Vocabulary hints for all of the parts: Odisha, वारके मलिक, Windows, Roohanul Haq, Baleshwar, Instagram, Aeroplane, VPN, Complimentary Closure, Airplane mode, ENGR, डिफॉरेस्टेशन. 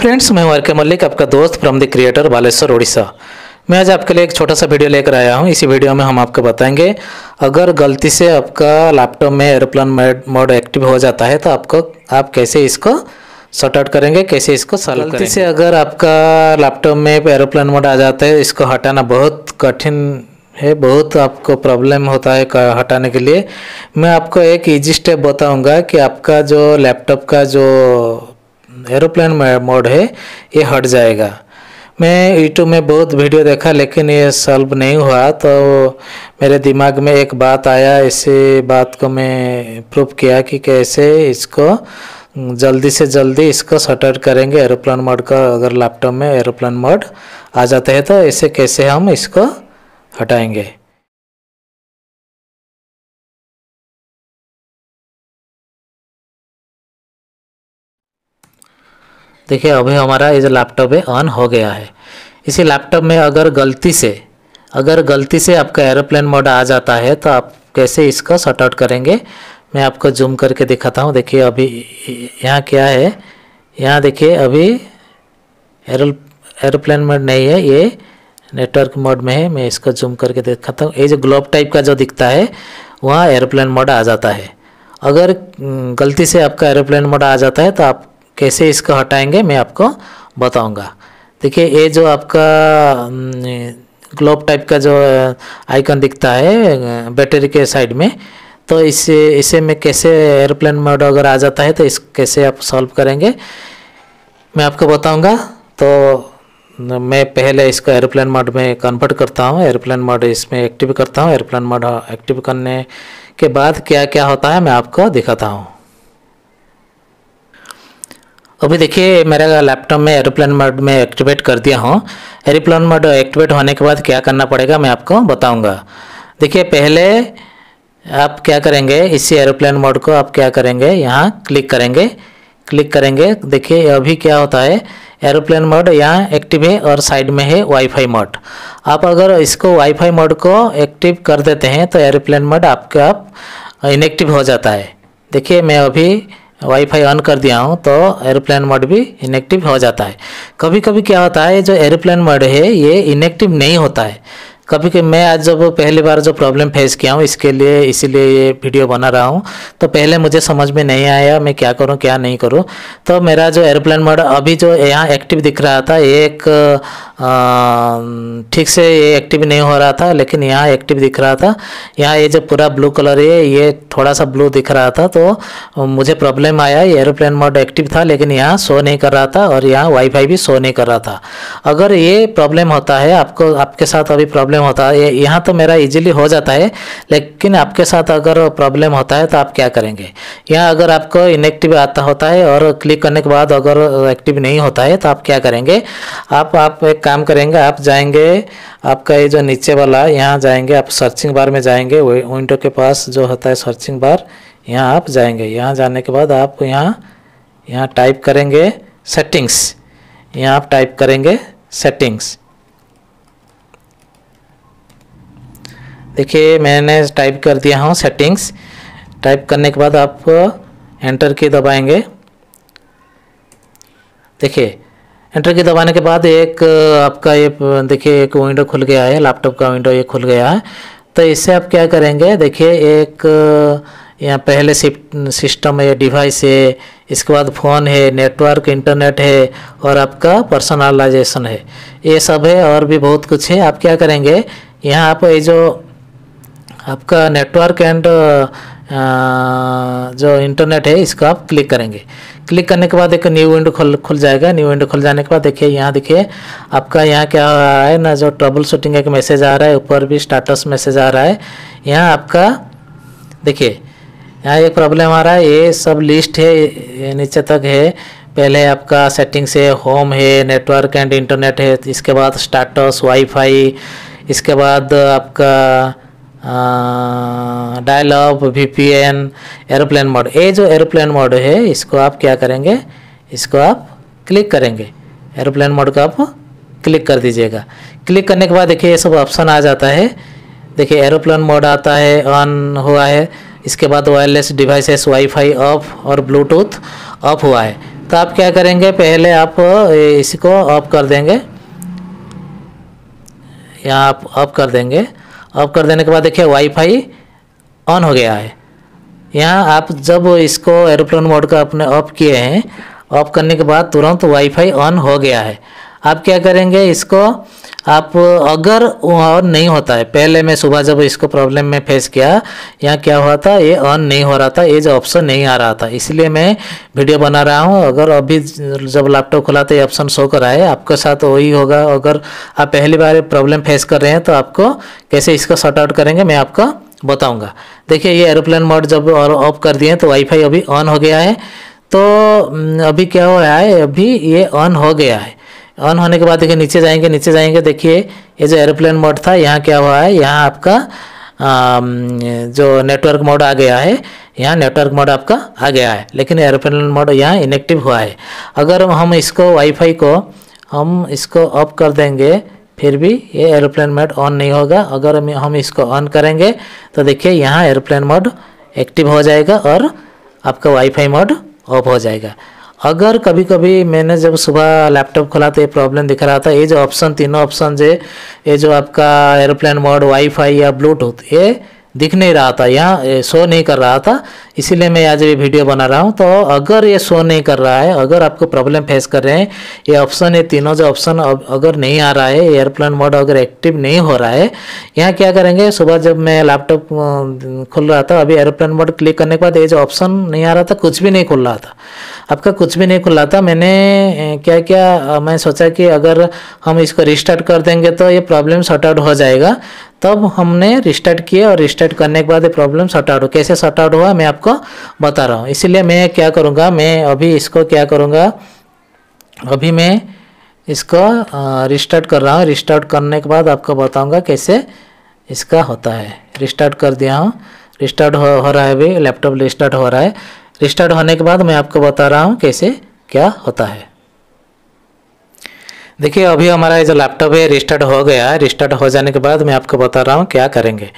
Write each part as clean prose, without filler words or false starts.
Friends, मैं वारके मलिक, आपका दोस्त from the creator Baleshwar Odisha. मैं आज आपके लिए एक छोटा सा वीडियो लेकर आया हूं। इसी वीडियो में हम आपको बताएंगे अगर गलती से आपका लैपटॉप में एरोप्लेन मोड एक्टिव हो जाता है तो आप कैसे इसको शॉर्ट आउट करेंगे, कैसे इसको सॉल्व करेंगे। गलती से अगर आपका लैपटॉप में एरोप्लेन मोड आ जाता है, इसको हटाना बहुत कठिन है, बहुत आपको प्रॉब्लम होता है हटाने के लिए। मैं आपको एक ईजी स्टेप बताऊँगा कि आपका जो लैपटॉप का जो एरोप्लेन मोड है ये हट जाएगा। मैं यूट्यूब में बहुत वीडियो देखा लेकिन ये सॉल्व नहीं हुआ, तो मेरे दिमाग में एक बात आया। इसी बात को मैं प्रूव किया कि कैसे इसको जल्दी से जल्दी इसको शॉर्ट आउट करेंगे। एरोप्लेन मोड का अगर लैपटॉप में एरोप्लेन मोड आ जाता है तो ऐसे कैसे हम इसको हटाएंगे। देखिए, अभी हमारा ये जो लैपटॉप है ऑन हो गया है। इसी लैपटॉप में अगर गलती से आपका एरोप्लेन मोड आ जाता है तो आप कैसे इसको शॉर्ट आउट करेंगे। मैं आपको जूम करके दिखाता हूँ। देखिए अभी यहाँ क्या है, यहाँ देखिए अभी एरोप्लेन मोड नहीं है, ये नेटवर्क मोड में है। मैं इसको जूम करके दिखाता हूँ। ये जो ग्लोब टाइप का जो दिखता है वहाँ एरोप्लेन मोड आ जाता है। अगर गलती से आपका एरोप्लेन मोड आ जाता है तो आप कैसे इसको हटाएंगे मैं आपको बताऊंगा। देखिए ये जो आपका ग्लोब टाइप का जो आइकन दिखता है बैटरी के साइड में, तो इसे में कैसे एरोप्लेन मोड अगर आ जाता है तो इस कैसे आप सॉल्व करेंगे मैं आपको बताऊंगा। तो मैं पहले इसको एरोप्लेन मोड में कन्वर्ट करता हूं, एरोप्लेन मोड इसमें एक्टिव करता हूं। एरोप्लेन मोड एक्टिव करने के बाद क्या क्या होता है मैं आपको दिखाता हूँ। अभी देखिए मेरा लैपटॉप में एरोप्लेन मोड में एक्टिवेट कर दिया हूँ। एरोप्लेन मोड एक्टिवेट होने के बाद क्या करना पड़ेगा मैं आपको बताऊंगा। देखिए पहले आप क्या करेंगे, इसी एरोप्लेन मोड को आप क्या करेंगे, यहाँ क्लिक करेंगे। देखिए अभी क्या होता है, एरोप्लेन मोड यहाँ एक्टिव है और साइड में है वाईफाई मोड। आप अगर इसको वाईफाई मोड को एक्टिव कर देते हैं तो एरोप्लेन मोड आपका इनएक्टिव हो जाता है। देखिए मैं अभी वाईफाई ऑन कर दिया हूँ तो एरोप्लेन मोड भी इनएक्टिव हो जाता है। कभी कभी क्या होता है, जो एरोप्लेन मोड है ये इनएक्टिव नहीं होता है। कभी कभी मैं आज जब पहली बार जो प्रॉब्लम फेस किया हूँ इसीलिए ये वीडियो बना रहा हूँ। तो पहले मुझे समझ में नहीं आया मैं क्या करूँ क्या नहीं करूँ। तो मेरा जो एरोप्लेन मोड अभी जो यहाँ एक्टिव दिख रहा था ये ठीक से ये एक्टिव नहीं हो रहा था, लेकिन यहाँ एक्टिव दिख रहा था। यहाँ ये जो पूरा ब्लू कलर है ये थोड़ा सा ब्लू दिख रहा था, तो मुझे प्रॉब्लम आया। ये एरोप्लेन मोड एक्टिव था लेकिन यहाँ शो नहीं कर रहा था और यहाँ वाईफाई भी शो नहीं कर रहा था। अगर ये प्रॉब्लम होता है आपको, आपके साथ अभी प्रॉब्लम होता है, यहाँ तो मेरा इजीली हो जाता है लेकिन आपके साथ अगर प्रॉब्लम होता है तो आप क्या करेंगे। यहाँ अगर आपको इनएक्टिव आता होता है और क्लिक करने के बाद अगर एक्टिव नहीं होता है तो आप क्या करेंगे, आप एक काम करेंगे, आप जाएंगे आपका ये जो नीचे वाला यहाँ जाएंगे, आप सर्चिंग बार में जाएंगे, विंडो के पास जो होता है सर्चिंग बार, यहाँ आप जाएंगे। यहाँ जाने के बाद आप यहाँ टाइप करेंगे सेटिंग्स। यहाँ आप टाइप करेंगे सेटिंग्स। देखिए मैंने टाइप कर दिया हूँ सेटिंग्स। टाइप करने के बाद आप एंटर की दबाएंगे। देखिए एंटर की दबाने के बाद एक आपका ये देखिए एक विंडो खुल गया है, लैपटॉप का विंडो ये खुल गया है। तो इससे आप क्या करेंगे, देखिए एक यहाँ पहले सिस्टम है, डिवाइस है, इसके बाद फ़ोन है, नेटवर्क इंटरनेट है और आपका पर्सनलाइजेशन है, ये सब है और भी बहुत कुछ है। आप क्या करेंगे, यहाँ आप ये जो आपका नेटवर्क एंड जो इंटरनेट है इसको आप क्लिक करेंगे। क्लिक करने के बाद एक न्यू विंडो खुल जाएगा। न्यू विंडो खुल जाने के बाद देखिए यहाँ देखिए आपका यहाँ क्या हो रहा है ना, जो ट्रबल शूटिंग एक मैसेज आ रहा है, ऊपर भी स्टेटस मैसेज आ रहा है। यहाँ आपका देखिए यहाँ एक प्रॉब्लम आ रहा है, ये सब लिस्ट है नीचे तक है। पहले आपका सेटिंग्स है, होम है, नेटवर्क एंड इंटरनेट है, इसके बाद स्टेटस वाईफाई, इसके बाद आपका dial up, VPN, aeroplane mode. ये जो एरोप्लेन मोड है इसको आप क्या करेंगे, इसको आप क्लिक करेंगे। एरोप्लेन मोड का आप क्लिक कर दीजिएगा। क्लिक करने के बाद देखिए ये सब ऑप्शन आ जाता है। देखिए एरोप्लेन मोड आता है, ऑन हुआ है, इसके बाद वायरलेस डिवाइसेस वाईफाई ऑफ और ब्लूटूथ ऑफ हुआ है। तो आप क्या करेंगे, पहले आप इसको ऑफ कर देंगे, यहाँ आप ऑफ कर देंगे। ऑफ कर देने के बाद देखिए वाईफाई ऑन हो गया है। यहाँ आप जब इसको एरोप्लेन मोड का अपने ऑफ किए हैं, ऑफ करने के बाद तुरंत वाईफाई ऑन हो गया है। आप क्या करेंगे, इसको आप अगर ऑन नहीं होता है, पहले मैं सुबह जब इसको प्रॉब्लम में फेस किया, यहाँ क्या हुआ था, ये ऑन नहीं हो रहा था, ये जो ऑप्शन नहीं आ रहा था, इसलिए मैं वीडियो बना रहा हूँ। अगर अभी जब लैपटॉप खुला तो ये ऑप्शन शो कर रहा है, आपके साथ वही होगा। अगर आप पहली बार प्रॉब्लम फेस कर रहे हैं तो आपको कैसे इसको शॉर्ट आउट करेंगे मैं आपको बताऊँगा। देखिए ये एरोप्लेन मोड जब ऑफ कर दिए तो वाईफाई अभी ऑन हो गया है। तो अभी क्या हो रहा है, अभी ये ऑन हो गया है। ऑन होने के बाद देखिए नीचे जाएंगे, नीचे जाएंगे, देखिए ये जो एरोप्लेन मोड था यहाँ क्या हुआ है, यहाँ आपका जो नेटवर्क मोड आ गया है, यहाँ नेटवर्क मोड आपका आ गया है, लेकिन एरोप्लेन मोड यहाँ इनएक्टिव हुआ है। अगर हम इसको वाईफाई को हम इसको ऑफ कर देंगे फिर भी ये एरोप्लेन मोड ऑन नहीं होगा। अगर हम इसको ऑन करेंगे तो देखिए यहाँ एरोप्लेन मोड एक्टिव हो जाएगा और आपका वाईफाई मोड ऑफ हो जाएगा। अगर कभी कभी मैंने जब सुबह लैपटॉप खोला तो ये प्रॉब्लम दिख रहा था, ये जो ऑप्शन तीनों ऑप्शन जो ये जो आपका एरोप्लेन मोड, वाईफाई या ब्लूटूथ, ये दिख नहीं रहा था, यहाँ शो नहीं कर रहा था, इसीलिए मैं आज ये वीडियो बना रहा हूँ। तो अगर ये शो नहीं कर रहा है, अगर आपको प्रॉब्लम फेस कर रहे हैं, ये ऑप्शन ये तीनों जो ऑप्शन अगर नहीं आ रहा है, एयरप्लेन मोड अगर एक्टिव नहीं हो रहा है, यहाँ क्या करेंगे, सुबह जब मैं लैपटॉप खुल रहा था, अभी एयरप्लेन मोड क्लिक करने के बाद ये जो ऑप्शन नहीं आ रहा था, कुछ भी नहीं खुल रहा था, आपका कुछ भी नहीं खुल रहा था। मैंने क्या किया, मैं सोचा कि अगर हम इसको रिस्टार्ट कर देंगे तो ये प्रॉब्लम सॉर्ट आउट हो जाएगा। तब हमने रिस्टार्ट किया और रिस्टार्ट करने के बाद ये प्रॉब्लम सॉर्ट आउट हो, कैसे सॉर्ट आउट हुआ मैं आपको बता रहा हूँ। इसलिए मैं क्या करूँगा, मैं अभी इसको क्या करूँगा, अभी मैं इसको रिस्टार्ट कर रहा हूँ। रिस्टार्ट करने के बाद आपको बताऊँगा कैसे इसका होता है। रिस्टार्ट कर दिया हूँ, रिस्टार्ट हो रहा है, अभी लैपटॉप रिस्टार्ट हो रहा है। रिस्टार्ट होने के बाद मैं आपको बता रहा हूँ कैसे क्या होता है। देखिए अभी हमारा ये जो लैपटॉप है रिस्टार्ट हो गया है। रिस्टार्ट हो जाने के बाद मैं आपको बता रहा हूँ क्या करेंगे।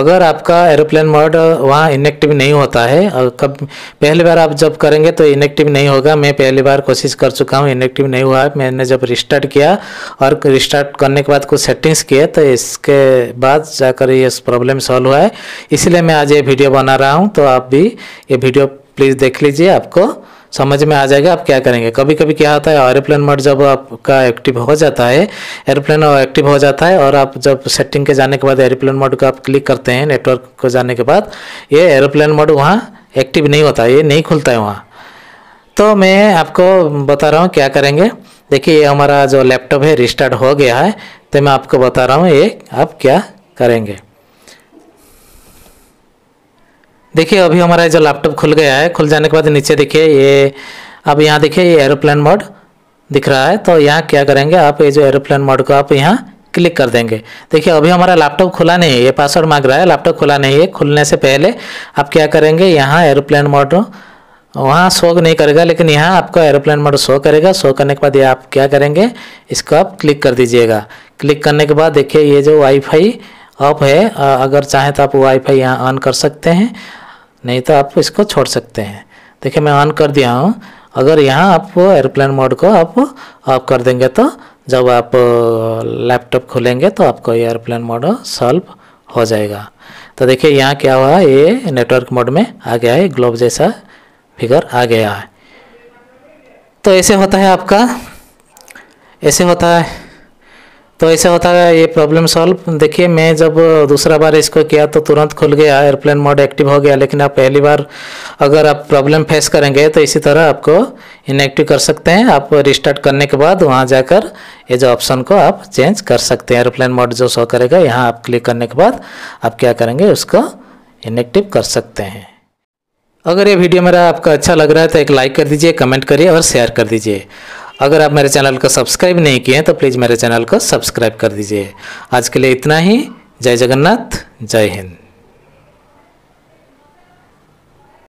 अगर आपका एरोप्लेन मोड वहाँ इनएक्टिव नहीं होता है, कब पहली बार आप जब करेंगे तो इनएक्टिव नहीं होगा। मैं पहली बार कोशिश कर चुका हूँ, इनएक्टिव नहीं हुआ है। मैंने जब रिस्टार्ट किया और रिस्टार्ट करने के बाद कुछ सेटिंग्स किए तो इसके बाद जाकर ये प्रॉब्लम सॉल्व हुआ है। इसलिए मैं आज ये वीडियो बना रहा हूँ, तो आप भी ये वीडियो प्लीज़ देख लीजिए, आपको समझ में आ जाएगा आप क्या करेंगे। कभी कभी क्या होता है, एरोप्लेन मोड जब आपका एक्टिव हो जाता है, एरोप्लेन एक्टिव हो जाता है और आप जब सेटिंग के जाने के बाद एरोप्लेन मोड का आप क्लिक करते हैं, नेटवर्क को जाने के बाद ये एरोप्लेन मोड वहाँ एक्टिव नहीं होता, ये नहीं खुलता है वहाँ। तो मैं आपको बता रहा हूँ क्या करेंगे। देखिए ये हमारा जो लैपटॉप है रिस्टार्ट हो गया है, तो मैं आपको बता रहा हूँ ये आप क्या करेंगे। देखिए अभी हमारा जो लैपटॉप खुल गया है। खुल जाने के बाद नीचे देखिए ये, अब यहाँ देखिए ये एरोप्लेन मोड दिख रहा है। तो यहाँ क्या करेंगे, आप ये जो एरोप्लेन मोड को आप यहाँ क्लिक कर देंगे। देखिए अभी हमारा लैपटॉप खुला नहीं है, ये पासवर्ड मांग रहा है, लैपटॉप खुला नहीं है। खुलने से पहले आप क्या करेंगे, यहाँ एरोप्लेन मोड वहाँ शो नहीं करेगा, लेकिन यहाँ आपको एरोप्लेन मोड शो करेगा। शो करने के बाद ये आप क्या करेंगे, इसको आप क्लिक कर दीजिएगा। क्लिक करने के बाद देखिए ये जो वाईफाई ऑफ है, अगर चाहें तो आप वाईफाई यहाँ ऑन कर सकते हैं, नहीं तो आप इसको छोड़ सकते हैं। देखिए मैं ऑन कर दिया हूँ। अगर यहाँ आप एरोप्लेन मोड को आप ऑफ कर देंगे तो जब आप लैपटॉप खोलेंगे तो आपको ये एरोप्लेन मोड सॉल्व हो जाएगा। तो देखिए यहाँ क्या हुआ, ये नेटवर्क मोड में आ गया है, ग्लोब जैसा फिगर आ गया है। तो ऐसे होता है आपका, ऐसे होता है, तो ऐसे होता है ये प्रॉब्लम सॉल्व। देखिए मैं जब दूसरा बार इसको किया तो तुरंत खुल गया, एयरप्लेन मोड एक्टिव हो गया। लेकिन आप पहली बार अगर आप प्रॉब्लम फेस करेंगे तो इसी तरह आपको इनएक्टिव कर सकते हैं। आप रिस्टार्ट करने के बाद वहाँ जाकर ये जो ऑप्शन को आप चेंज कर सकते हैं। एयरप्लेन मोड जो शो करेगा, यहाँ आप क्लिक करने के बाद आप क्या करेंगे, उसको इनएक्टिव कर सकते हैं। अगर ये वीडियो मेरा आपका अच्छा लग रहा है तो एक लाइक कर दीजिए, कमेंट करिए और शेयर कर दीजिए। अगर आप मेरे चैनल को सब्सक्राइब नहीं किए हैं तो प्लीज़ मेरे चैनल को सब्सक्राइब कर दीजिए। आज के लिए इतना ही। जय जगन्नाथ, जय हिंद।